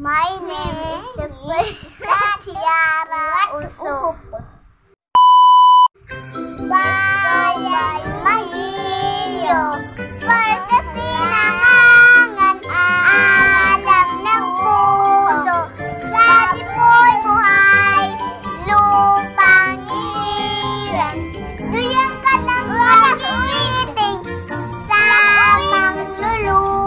My name is Tiara Usup. Bayang Magio versus pinangangan alam ng puso. Sa dipoy buhay, lupang iliran. Duyang ka ng magiting sa manglulupit.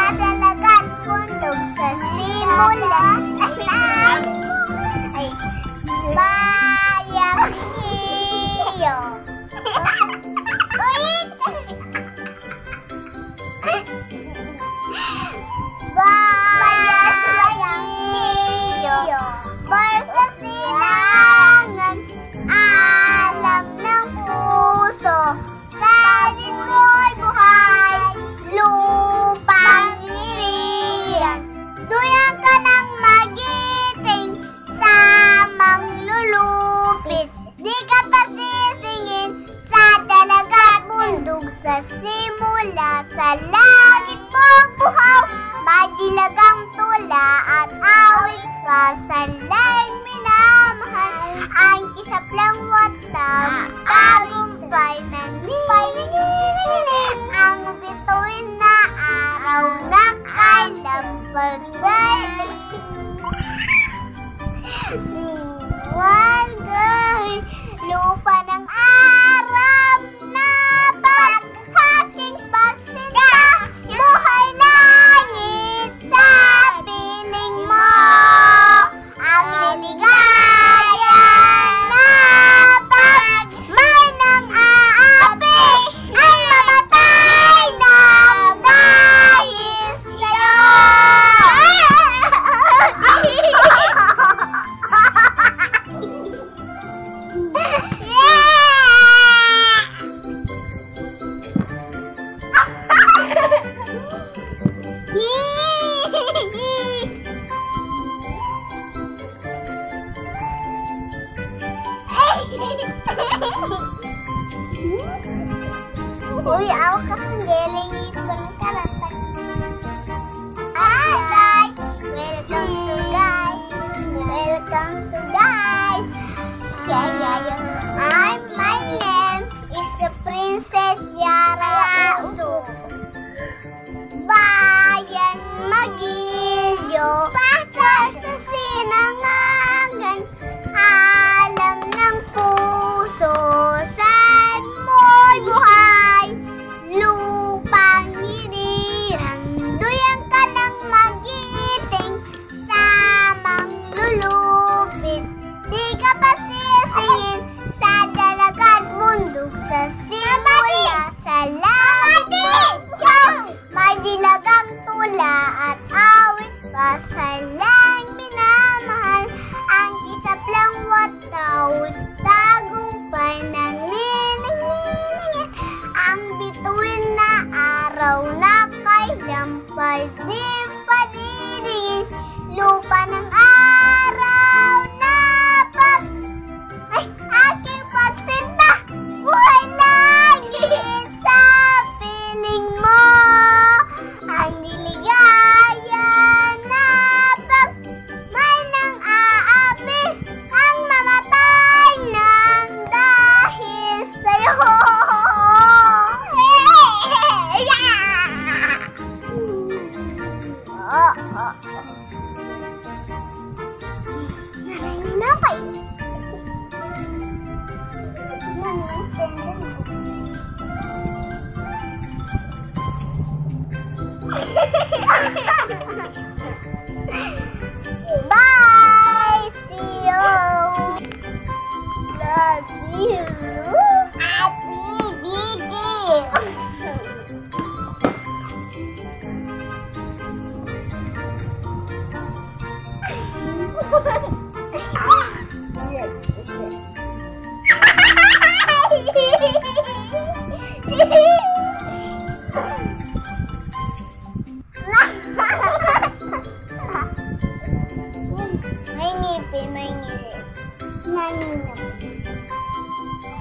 Di ka pasisingit, hadalagan pundog sa simulan. Sa simula sa langit pong buhaw, madilagang tula at awit pa sa laing minamahal. Ang kisaplang watang tagumpay ng paghihiling. Ang bituin na araw na alam pagbalik. Walay lupa ng araw na Uy, ako kasing galing ipon ka lang. Hi guys! Welcome to guys! My name is Princess Tiara Usup. Bayang Magilyo versus Sinangangan. Alam ng puso saan mo'y buhay, lupang hinirang. Duyang ka ng magiting sa manglulupit. Di ka pasisingin sa dalagan mundok sa simula sa langit. May dilagang tula at awit pa sa laing minamahal. Ang kisaplang watawid, tagumpay ng nining. Ang bituin na araw na kailampay, di padidingin. Lupa ng araw na aking pagsinta. Buhay langit sa piling mo. Ang niligaya na pag may nang aapi, ang mamatay nang dahil sa'yo. Narainin na pa yun. Bye, see you. Love you. Happy birthday. May ngipin. Maninap.